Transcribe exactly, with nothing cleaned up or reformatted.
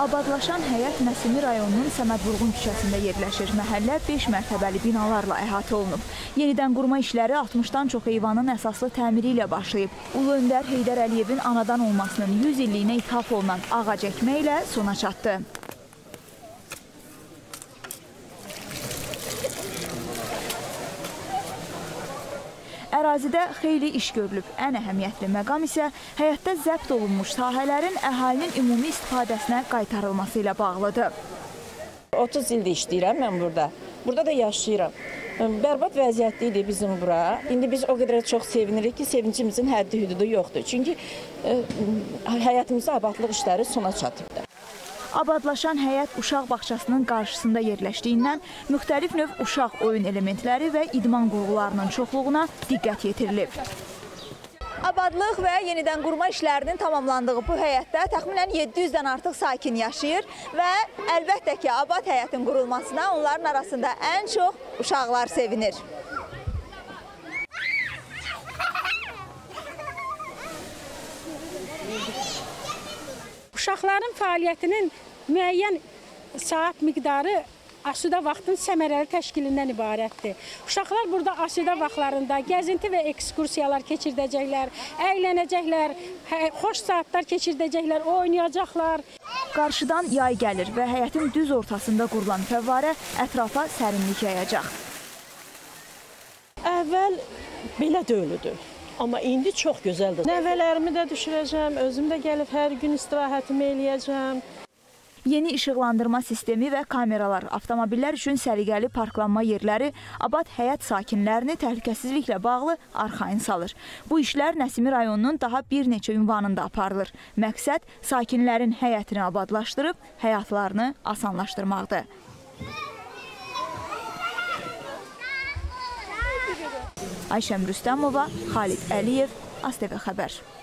Abadlaşan həyət Nəsimi rayonunun Səməd Vurğun küçəsində yerləşir. Məhəllə beş mərtəbəli binalarla əhatə olunub. Yenidən qurma işləri altmışdan çox eyvanın əsaslı təmiri ilə başlayıb. Ulu öndər Heydar Əliyevin anadan olmasının yüz illiyinə ithaf olunan ağac əkmə ilə sona çatdı. Ərazidə xeyli iş görülüb. Ən əhəmiyyətli məqam isə həyətdə zəbt olunmuş sahələrin əhalinin ümumi istifadəsinə qaytarılması ilə bağlıdır. otuz ildir işləyirəm mən burada. Burada da yaşayıram. Bərbad vəziyyətli idi bizim bura. İndi biz o qədər çox sevinirik ki, sevincimizin həddi hüdudu yoxdur. Çünki həyətimizdə abadlıq işləri sona çatıbdır. Abadlaşan həyət uşaq bağçasının qarşısında yerləşdiyindən müxtəlif növ uşaq oyun elementləri və idman qurğularının çoxluğuna diqqət yetirilib. Abadlıq və yenidən qurma işlərinin tamamlandığı bu həyətdə təxminən yeddi yüzdən artıq sakin yaşayır və əlbəttə ki, abad həyətin qurulmasına onların arasında ən çox uşaqlar sevinir. Uşaqların fəaliyyətinin müəyyən saat miqdarı asudə vaxtın səmərəli təşkilindən ibarətdir. Uşaqlar burada asudə vaxtlarında gəzinti və ekskursiyalar keçirdəcəklər, əylənəcəklər, xoş saatlar keçirdəcəklər, oynayacaqlar. Qarşıdan yay gəlir və həyətin düz ortasında qurulan fəvvarə ətrafa sərinlik yayacaq. Əvvəl belə döylüdür. Amma indi çox gözəldir. Nəvələrimi də düşürəcəm, özüm də gəlib hər gün istirahətimi eləyəcəm. Yeni işıqlandırma sistemi və kameralar, avtomobillər üçün səliqəli parklanma yerləri abad həyət sakinlərini təhlükəsizliklə bağlı arxayın salır. Bu işlər Nəsimi rayonunun daha bir neçə ünvanında aparılır. Məqsəd sakinlərin həyətini abadlaşdırıb, həyatlarını asanlaşdırmaqdır. Ayşəm Rüstəmova, Xalib Əliyev, A Z T V Xəbər.